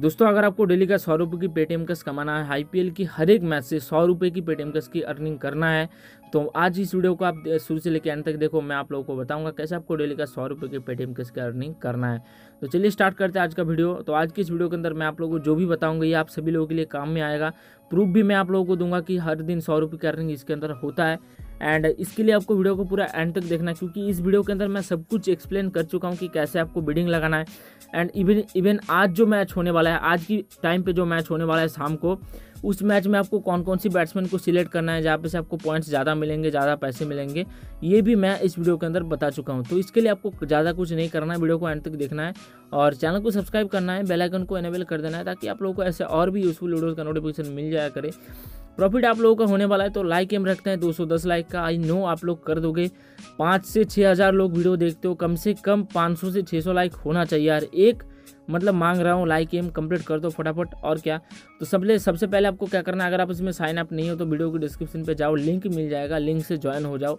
दोस्तों अगर आपको डेली का 100 रुपये की पेटीएम कस कमाना है, आईपीएल की हर एक मैच से 100 रुपये की पेटीएम कस की अर्निंग करना है, तो आज इस वीडियो को आप शुरू से लेकर अंत तक देखो। मैं आप लोगों को बताऊंगा कैसे आपको डेली का 100 रुपये की पेटीएम कस की अर्निंग करना है। तो चलिए स्टार्ट करते हैं आज का वीडियो। तो आज की इस वीडियो के अंदर मैं आप लोगों को जो भी बताऊंगा ये आप सभी लोगों के लिए काम में आएगा। प्रूफ भी मैं आप लोगों को दूंगा कि हर दिन 100 रुपये की अर्निंग इसके अंदर होता है। एंड इसके लिए आपको वीडियो को पूरा एंड तक देखना, क्योंकि इस वीडियो के अंदर मैं सब कुछ एक्सप्लेन कर चुका हूँ कि कैसे आपको बिडिंग लगाना है। एंड इवन आज जो मैच होने वाला है, आज की टाइम पे जो मैच होने वाला है शाम को, उस मैच में आपको कौन कौन सी बैट्समैन को सिलेक्ट करना है जहाँ पे से आपको पॉइंट्स ज़्यादा मिलेंगे, ज़्यादा पैसे मिलेंगे, ये भी मैं इस वीडियो के अंदर बता चुका हूँ। तो इसके लिए आपको ज़्यादा कुछ नहीं करना है, वीडियो को एंड तक देखना है और चैनल को सब्सक्राइब करना है, बेल आइकन को एनेबल कर देना है ताकि आप लोगों को ऐसे और भी यूजफुल वीडियोज़ का नोटिफिकेशन मिल जाया करे। प्रॉफिट आप लोगों का होने वाला है। तो लाइक एम रखते हैं 210 लाइक का। आई नो आप लोग कर दोगे, 5 से 6 हज़ार लोग वीडियो देखते हो, कम से कम 500 से 600 लाइक होना चाहिए यार। एक मतलब मांग रहा हूँ, लाइक एम कंप्लीट कर दो फटाफट। और क्या, तो सबसे पहले आपको क्या करना है, अगर आप इसमें साइन अप नहीं हो तो वीडियो के डिस्क्रिप्शन पर जाओ, लिंक मिल जाएगा, लिंक से ज्वाइन हो जाओ।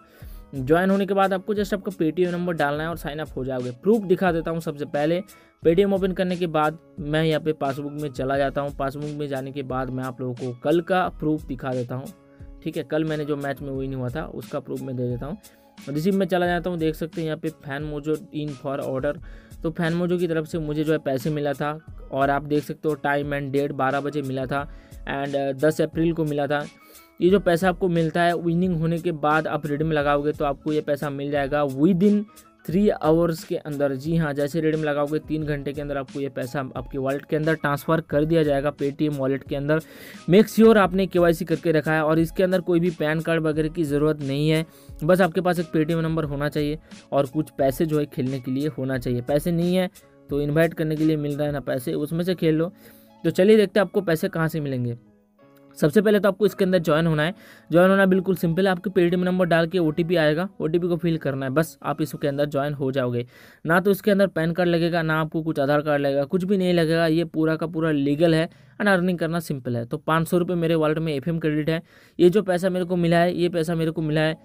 ज्वाइन होने के बाद आपको जस्ट आपका पेटीएम नंबर डालना है और साइन अप हो जाओगे। प्रूफ दिखा देता हूँ। सबसे पहले पेटीएम ओपन करने के बाद मैं यहाँ पे पासबुक में चला जाता हूँ। पासबुक में जाने के बाद मैं आप लोगों को कल का प्रूफ दिखा देता हूँ, ठीक है। कल मैंने जो मैच में विन हुआ था उसका प्रूफ मैं दे देता हूँ। रिसीव में चला जाता हूँ, देख सकते हैं यहाँ पे फैनमोजो इन फॉर ऑर्डर। तो फैनमोजो की तरफ से मुझे जो है पैसे मिला था, और आप देख सकते हो टाइम एंड डेट 12 बजे मिला था एंड 10 अप्रैल को मिला था। ये जो पैसा आपको मिलता है विनिंग होने के बाद आप रेडी में लगाओगे तो आपको ये पैसा मिल जाएगा विद इन 3 आवर्स के अंदर। जी हाँ, जैसे रेडी में लगाओगे 3 घंटे के अंदर आपको ये पैसा आपके वॉलेट के अंदर ट्रांसफ़र कर दिया जाएगा, पेटीएम वॉलेट के अंदर। मेक श्योर आपने केवाईसी करके रखा है, और इसके अंदर कोई भी पैन कार्ड वगैरह की ज़रूरत नहीं है। बस आपके पास एक पेटीएम नंबर होना चाहिए और कुछ पैसे जो है खेलने के लिए होना चाहिए। पैसे नहीं है तो इन्वाइट करने के लिए मिल रहा है ना पैसे, उसमें से खेल लो। तो चलिए देखते हैं आपको पैसे कहाँ से मिलेंगे। सबसे पहले तो आपको इसके अंदर ज्वाइन होना है। ज्वाइन होना बिल्कुल सिंपल है, आपके पेटीएम नंबर डाल के ओटीपी आएगा, ओटीपी को फिल करना है, बस आप इसके अंदर ज्वाइन हो जाओगे। ना तो इसके अंदर पैन कार्ड लगेगा, ना आपको कुछ आधार कार्ड लगेगा, कुछ भी नहीं लगेगा। ये पूरा का पूरा लीगल है एंड अर्निंग करना सिंपल है। तो 500 रुपये मेरे वॉलेट में एफएम क्रेडिट है। ये जो पैसा मेरे को मिला है, ये पैसा मेरे को मिला है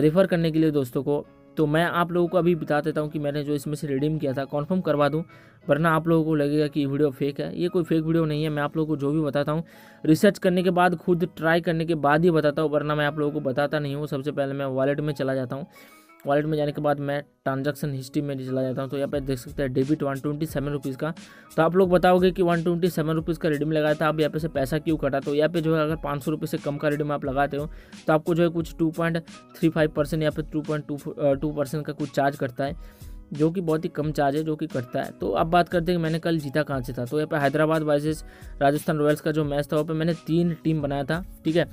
रेफ़र करने के लिए दोस्तों को। तो मैं आप लोगों को अभी बता देता हूँ कि मैंने जो इसमें से रिडीम किया था कन्फर्म करवा दूँ, वरना आप लोगों को लगेगा कि ये वीडियो फेक है। ये कोई फेक वीडियो नहीं है, मैं आप लोगों को जो भी बताता हूँ रिसर्च करने के बाद, खुद ट्राई करने के बाद ही बताता हूँ, वरना मैं आप लोगों को बताता नहीं हूँ। सबसे पहले मैं वॉलेट में चला जाता हूँ। वॉलेट में जाने के बाद मैं ट्रांजैक्शन हिस्ट्री में चला जाता हूँ। तो यहाँ पर देख सकते हैं डेबिट 127 रुपीज़ का। तो आप लोग बताओगे कि 127 रुपीज़ का रिडीम लगाया था, आप यहाँ पे से पैसा क्यों कटा। तो यहाँ पे जो है अगर 500 रुपये से कम का रिडीम आप लगाते हो तो आपको जो है कुछ 2.35% या फिर 2.22% का कुछ चार्ज करता है, जो कि बहुत ही कम चार्ज है, जो कि कटता है। तो अब बात करते हैं कि मैंने कल जीता कहाँ से था। तो यहाँ पर हैदराबाद वर्सेस राजस्थान रॉयल्स का जो मैच था, वहाँ पर मैंने 3 टीम बनाया था, ठीक है।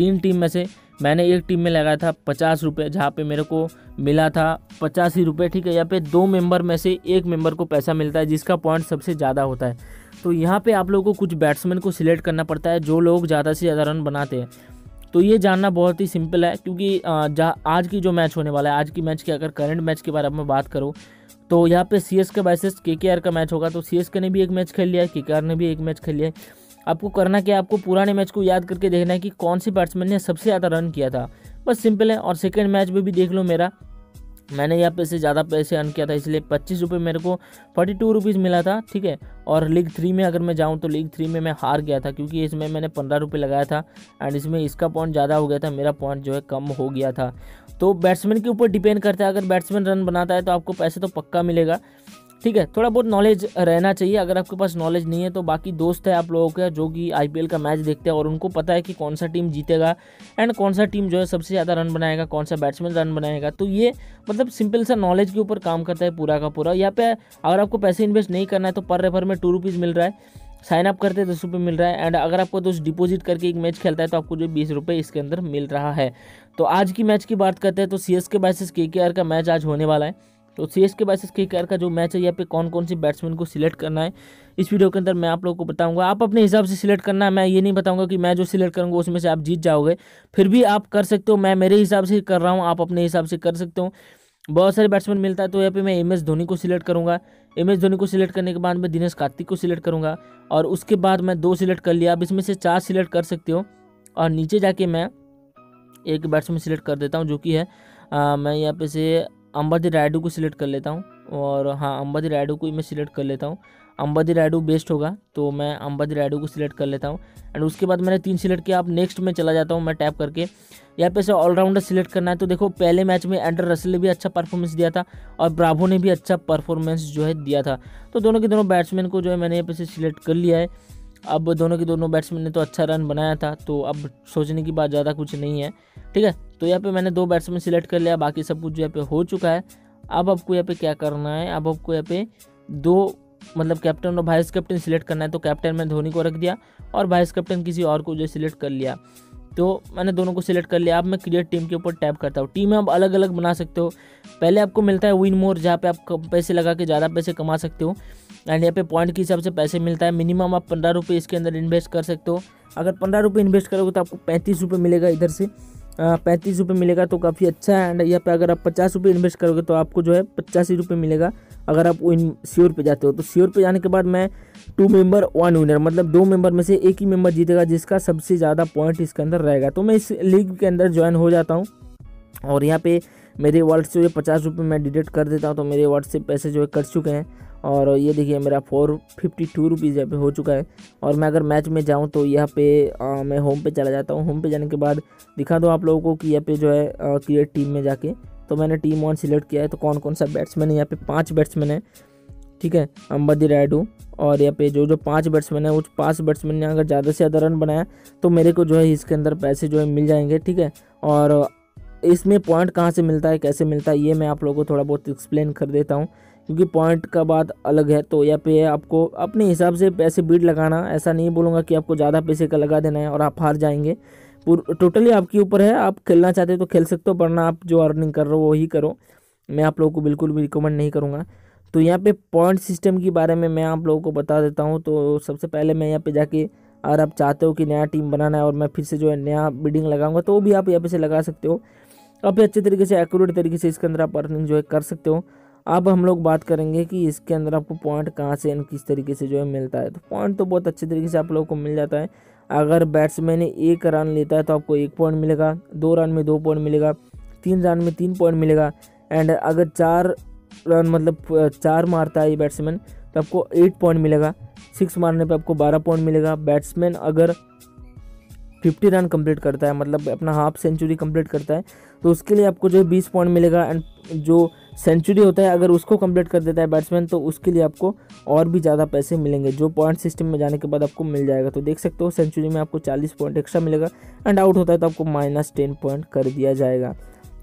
3 टीम में से मैंने एक टीम में लगाया था 50 रुपये, जहाँ पे मेरे को मिला था 85 रुपये, ठीक है। यहाँ पे 2 मेंबर में से एक मेंबर को पैसा मिलता है जिसका पॉइंट सबसे ज़्यादा होता है। तो यहाँ पे आप लोगों को कुछ बैट्समैन को सिलेक्ट करना पड़ता है जो लोग ज़्यादा से ज़्यादा रन बनाते हैं। तो ये जानना बहुत ही सिंपल है, क्योंकि आज की जो मैच होने वाला है, आज की मैच की अगर करंट मैच के बारे में बात करूँ तो यहाँ पे CSK वर्सेस KKR का मैच होगा। तो CSK ने भी एक मैच खेल लिया है, KKR ने भी एक मैच खेल लिया है। आपको करना क्या है, आपको पुराने मैच को याद करके देखना है कि कौन से बैट्समैन ने सबसे ज़्यादा रन किया था, बस सिंपल है। और सेकंड मैच में भी देख लो मेरा, मैंने यहाँ पे से ज़्यादा पैसे अर्न किया था, इसलिए 25 रुपये मेरे को 42 रुपीज़ मिला था, ठीक है। और लीग 3 में अगर मैं जाऊँ तो लीग 3 में मैं हार गया था, क्योंकि इसमें मैंने 15 रुपये लगाया था एंड इसमें इसका पॉइंट ज़्यादा हो गया था, मेरा पॉइंट जो है कम हो गया था। तो बैट्समैन के ऊपर डिपेंड करता है, अगर बैट्समैन रन बनाता है तो आपको पैसे तो पक्का मिलेगा, ठीक है। थोड़ा बहुत नॉलेज रहना चाहिए, अगर आपके पास नॉलेज नहीं है तो बाकी दोस्त है आप लोगों के जो कि आईपीएल का मैच देखते हैं और उनको पता है कि कौन सा टीम जीतेगा एंड कौन सा टीम जो है सबसे ज़्यादा रन बनाएगा, कौन सा बैट्समैन रन बनाएगा। तो ये मतलब सिंपल सा नॉलेज के ऊपर काम करता है पूरा का पूरा। यहाँ पे अगर आपको पैसे इन्वेस्ट नहीं करना है तो पर रेफर में 2 रुपीज़ मिल रहा है, साइन अप करते 10 रुपये मिल रहा है, एंड अगर आपको दोस्त डिपॉजिट करके एक मैच खेलता है तो आपको जो 20 रुपये इसके अंदर मिल रहा है। तो आज की मैच की बात करते हैं, तो CSK वर्सेस KKR का मैच आज होने वाला है। तो CSK वर्सेस KKR का जो मैच है, यहाँ पे कौन कौन सी बैट्समैन को सिलेक्ट करना है इस वीडियो के अंदर मैं आप लोगों को बताऊंगा। आप अपने हिसाब से सिलेक्ट करना है, मैं ये नहीं बताऊंगा कि मैं जो सिलेक्ट करूंगा उसमें से आप जीत जाओगे, फिर भी आप कर सकते हो। मैं मेरे हिसाब से कर रहा हूँ, आप अपने हिसाब से कर सकते हो। बहुत सारे बैट्समैन मिलता है, तो यहाँ पे मैं MS धोनी को सिलेक्ट करूँगा। MS धोनी को सिलेक्ट करने के बाद मैं दिनेश कार्तिक को सिलेक्ट करूँगा, और उसके बाद मैं 2 सिलेक्ट कर लिया। आप इसमें से 4 सिलेक्ट कर सकते हो, और नीचे जाके मैं एक बैट्समैन सिलेक्ट कर देता हूँ, जो कि है मैं यहाँ पे से अंबाती रायडू को सिलेक्ट कर लेता हूँ। और हाँ, अंबाती रायडू को ही मैं सिलेक्ट कर लेता हूँ। अंबाती रायडू बेस्ट होगा, तो मैं अंबाती रायडू को सिलेक्ट कर लेता हूँ। एंड उसके बाद मैंने 3 सिलेक्ट किया। अब नेक्स्ट में चला जाता हूँ मैं टैप करके। यहाँ पे से ऑलराउंडर सिलेक्ट करना है। तो देखो पहले मैच में एंड्रे रसेल ने भी अच्छा परफॉर्मेंस दिया था और ब्रावो ने भी अच्छा परफॉर्मेंस जो है दिया था, तो दोनों के दोनों बैट्समैन को जो है मैंने यहाँ पे से सिलेक्ट कर लिया है। अब दोनों के दोनों बैट्समैन ने तो अच्छा रन बनाया था, तो अब सोचने की बात ज़्यादा कुछ नहीं है, ठीक है। तो यहाँ पे मैंने 2 बैट्समैन सिलेक्ट कर लिया, बाकी सब कुछ यहाँ पे हो चुका है। अब आपको यहाँ पे क्या करना है, अब आपको यहाँ पे 2 मतलब कैप्टन और वाइस कैप्टन सिलेक्ट करना है। तो कैप्टन में धोनी को रख दिया और वाइस कैप्टन किसी और को जो सिलेक्ट कर लिया, तो मैंने दोनों को सिलेक्ट कर लिया। अब मैं क्रिएट टीम के ऊपर टैप करता हूँ। टीम आप अलग अलग बना सकते हो। पहले आपको मिलता है विन मोर, जहाँ पे आप पैसे लगा के ज़्यादा पैसे कमा सकते हो। एंड यहाँ पे पॉइंट के हिसाब से पैसे मिलता है। मिनिमम आप 15 रुपये इसके अंदर इन्वेस्ट कर सकते हो। अगर 15 रुपये इन्वेस्ट करोगे तो आपको 35 रुपये मिलेगा, इधर से 35 रुपये मिलेगा, तो काफ़ी अच्छा है। एंड यहाँ पे अगर आप 50 रुपये इन्वेस्ट करोगे तो आपको जो है 85 रुपये मिलेगा अगर आप विन श्योर पे जाते हो। तो श्योर पे जाने के बाद मैं 2 मेंबर 1 विनर, मतलब 2 मेंबर में से एक ही मेंबर जीतेगा जिसका सबसे ज़्यादा पॉइंट इसके अंदर रहेगा। तो मैं इस लीग के अंदर ज्वाइन हो जाता हूँ और यहाँ पे मेरे वॉलेट से 50 रुपये मैं डिडेक्ट कर देता हूँ। तो मेरे वॉलेट से पैसे जो है कट चुके हैं और ये देखिए मेरा 452 रुपीज़ यहाँ पे हो चुका है। और मैं अगर मैच में जाऊँ तो यहाँ पे मैं होम पे चला जाता हूँ। होम पे जाने के बाद दिखा दो आप लोगों को कि यहाँ पे जो है क्रिएट टीम में जाके तो मैंने टीम 1 सिलेक्ट किया है। तो कौन कौन सा बैट्समैन है, यहाँ पे 5 बैट्समैन है, ठीक है, अंबाती रायडू। और यहाँ पे जो 5 बैट्समैन है, उस 5 बैट्समैन ने अगर ज़्यादा से ज़्यादा रन बनाया तो मेरे को जो है इसके अंदर पैसे जो है मिल जाएंगे, ठीक है। और इसमें पॉइंट कहाँ से मिलता है, कैसे मिलता है, ये मैं आप लोगों को थोड़ा बहुत एक्सप्लेन कर देता हूँ, क्योंकि पॉइंट का बात अलग है। तो यहाँ पे आपको अपने हिसाब से पैसे बीट लगाना, ऐसा नहीं बोलूँगा कि आपको ज़्यादा पैसे का लगा देना है और आप हार जाएंगे। टोटली आपके ऊपर है, आप खेलना चाहते हो तो खेल सकते हो, वरना आप जो अर्निंग कर रहे हो वही करो। मैं आप लोगों को बिल्कुल भी रिकमेंड नहीं करूँगा। तो यहाँ पे पॉइंट सिस्टम के बारे में मैं आप लोगों को बता देता हूँ। तो सबसे पहले मैं यहाँ पे जाके, अगर आप चाहते हो कि नया टीम बनाना है और मैं फिर से जो है नया बिडिंग लगाऊंगा तो भी आप यहाँ पे से लगा सकते हो। काफ़ी अच्छे तरीके से, एक्यूरेट तरीके से इसके अंदर आप अर्निंग जो है कर सकते हो। अब हम लोग बात करेंगे कि इसके अंदर आपको पॉइंट कहाँ से एंड किस तरीके से जो है मिलता है। तो पॉइंट तो बहुत अच्छे तरीके से आप लोगों को मिल जाता है। अगर बैट्समैन 1 रन लेता है तो आपको 1 पॉइंट मिलेगा, 2 रन में 2 पॉइंट मिलेगा, 3 रन में 3 पॉइंट मिलेगा। एंड अगर 4 रन, मतलब 4 मारता है ये बैट्समैन तो आपको 8 पॉइंट मिलेगा, 6 मारने पे आपको 12 पॉइंट मिलेगा। बैट्समैन अगर 50 रन कंप्लीट करता है, मतलब अपना हाफ सेंचुरी कंप्लीट करता है, तो उसके लिए आपको जो 20 पॉइंट मिलेगा। एंड जो सेंचुरी होता है अगर उसको कंप्लीट कर देता है बैट्समैन तो उसके लिए आपको और भी ज़्यादा पैसे मिलेंगे, जो पॉइंट सिस्टम में जाने के बाद आपको मिल जाएगा। तो देख सकते हो सेंचुरी में आपको 40 पॉइंट एक्स्ट्रा मिलेगा। एंड आउट होता है तो आपको -10 पॉइंट कर दिया जाएगा।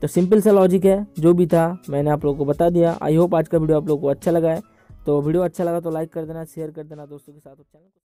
तो सिंपल सा लॉजिक है, जो भी था मैंने आप लोगों को बता दिया। आई होप आज का वीडियो आप लोगों को अच्छा लगा है। तो वीडियो अच्छा लगा तो लाइक कर देना, शेयर कर देना दोस्तों के साथ।